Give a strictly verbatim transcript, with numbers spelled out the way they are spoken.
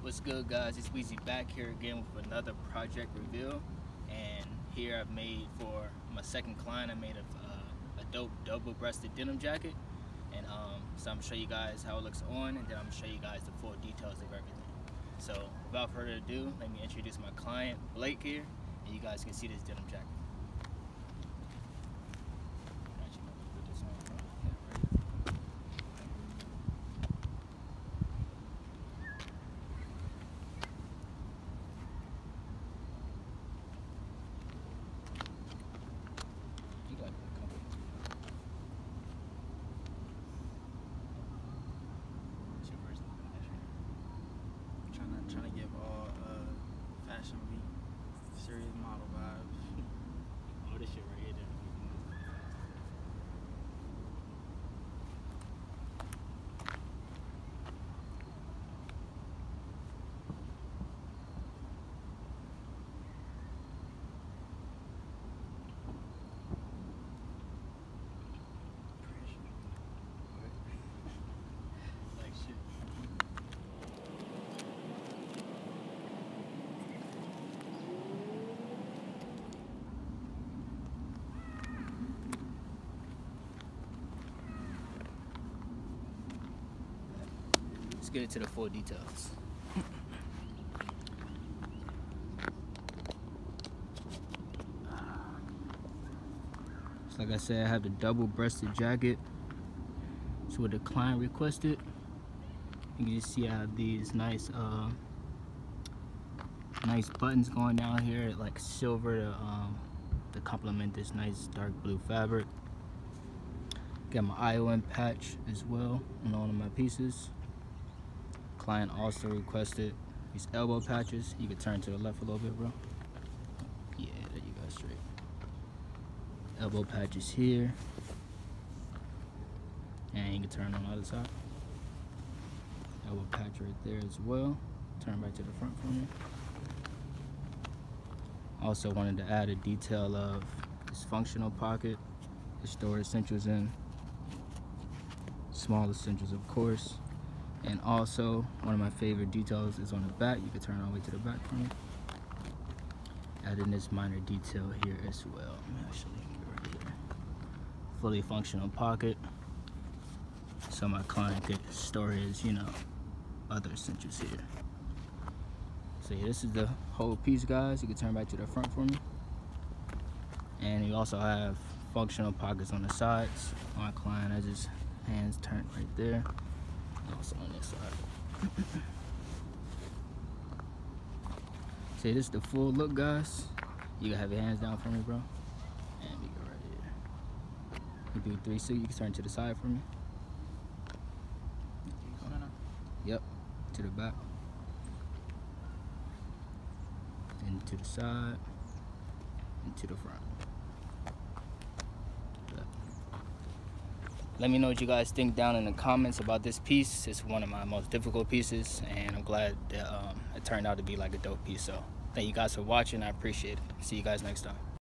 What's good, guys? It's Weezy back here again with another project reveal, and here I've made for my second client. I made a, uh, a dope double-breasted denim jacket, and um, so I'm gonna show you guys how it looks on, and then I'm gonna show you guys the full details of everything. So without further ado, let me introduce my client Blake here, and you guys can see this denim jacket. Let's get into the full details. So like I said, I have the double-breasted jacket. It's what the client requested. You can just see I have these nice, uh, nice buttons going down here, like silver, to, um, to complement this nice dark blue fabric. Got my I O M patch as well on all of my pieces. Client also requested these elbow patches. You can turn to the left a little bit, bro. Yeah, there you go, straight. Elbow patches here. And you can turn on the other side. Elbow patch right there as well. Turn back to the front for me. Also wanted to add a detail of this functional pocket to store essentials in. Small essentials, of course. And also, one of my favorite details is on the back. You can turn all the way to the back for me. Adding this minor detail here as well. Let me actually get right here. Fully functional pocket, so my client could store his, you know, other essentials here. So yeah, this is the whole piece, guys. You can turn back to the front for me. And you also have functional pockets on the sides. My client has his hands turned right there. Also on this side. See, this is the full look, guys. You gotta have your hands down for me, bro. And we go right here. You do three sixty, you can turn to the side for me. Yep, to the back. And to the side. And to the front. Let me know what you guys think down in the comments about this piece. It's one of my most difficult pieces, and I'm glad that um, it turned out to be like a dope piece. So thank you guys for watching. I appreciate it. See you guys next time.